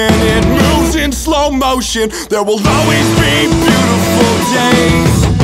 It moves in slow motion. There will always be beautiful days.